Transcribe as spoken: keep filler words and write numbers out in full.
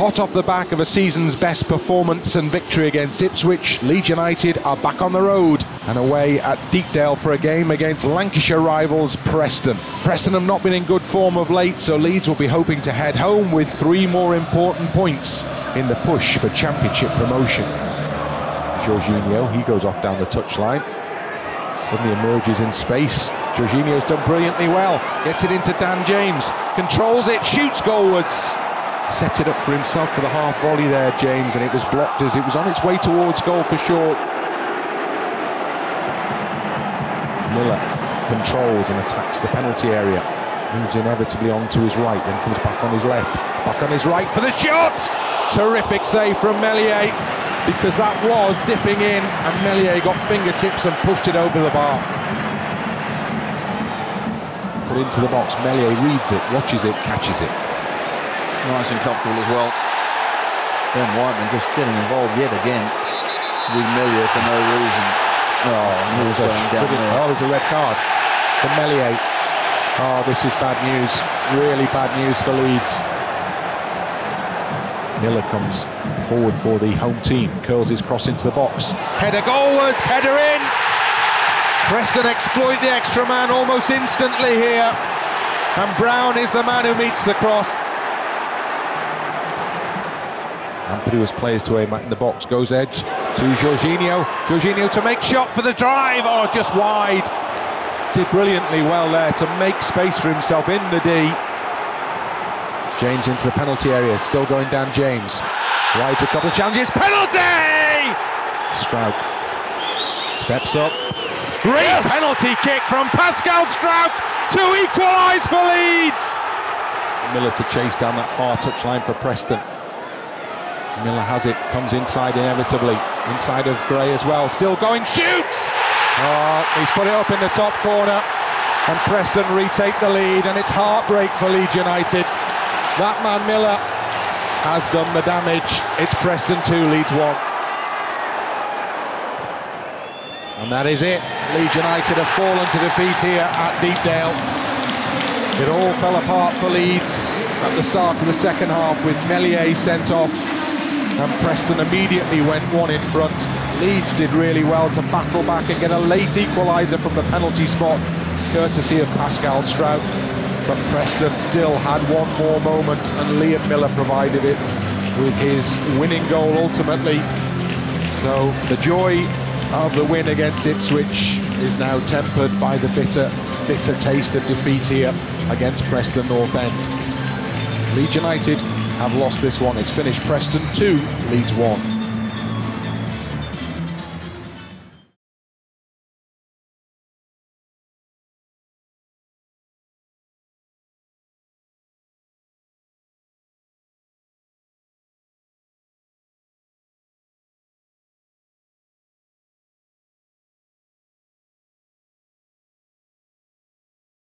hot off the back of a season's best performance and victory against Ipswich, Leeds United are back on the road and away at Deepdale for a game against Lancashire rivals Preston. Preston have not been in good form of late, so Leeds will be hoping to head home with three more important points in the push for Championship promotion. Jorginho, he goes off down the touchline. Suddenly emerges in space. Jorginho's done brilliantly well. Gets it into Dan James. Controls it. Shoots goalwards. Set it up for himself for the half volley there, James, and it was blocked as it was on its way towards goal for sure. Muller controls and attacks the penalty area. Moves inevitably on to his right, then comes back on his left. Back on his right for the shot! Terrific save from Meslier, because that was dipping in, and Meslier got fingertips and pushed it over the bar. Put into the box, Meslier reads it, watches it, catches it. Nice and comfortable as well. Ben Whiteman just getting involved yet again with Meslier for no reason. Oh, there's a, down there. Oh, there's a red card for Meslier. Oh, this is bad news, really bad news for Leeds. Miller comes forward for the home team, curls his cross into the box. Header goalwards, header in! Preston exploit the extra man almost instantly here. And Brown is the man who meets the cross. Ampadua's players to aim at in the box, goes edge to Jorginho. Jorginho to make shot for the drive, oh, just wide. Did brilliantly well there to make space for himself in the D. James into the penalty area, still going down James. Rides a couple of challenges, penalty! Struijk steps up. Great yes! Penalty kick from Pascal Struijk to equalise for Leeds! Miller to chase down that far touchline for Preston. Miller has it, comes inside inevitably. Inside of Gray as well, still going, shoots! Oh, he's put it up in the top corner. And Preston retake the lead, and it's heartbreak for Leeds United. That man Miller has done the damage. It's Preston two, Leeds one. And that is it. Leeds United have fallen to defeat here at Deepdale. It all fell apart for Leeds at the start of the second half with Meslier sent off, and Preston immediately went one in front. Leeds did really well to battle back and get a late equaliser from the penalty spot, courtesy of Pascal Struijk. But Preston still had one more moment, and Liam Millar provided it with his winning goal ultimately. So the joy of the win against Ipswich is now tempered by the bitter, bitter taste of defeat here against Preston North End. Leeds United have lost this one. It's finished Preston two, Leeds one.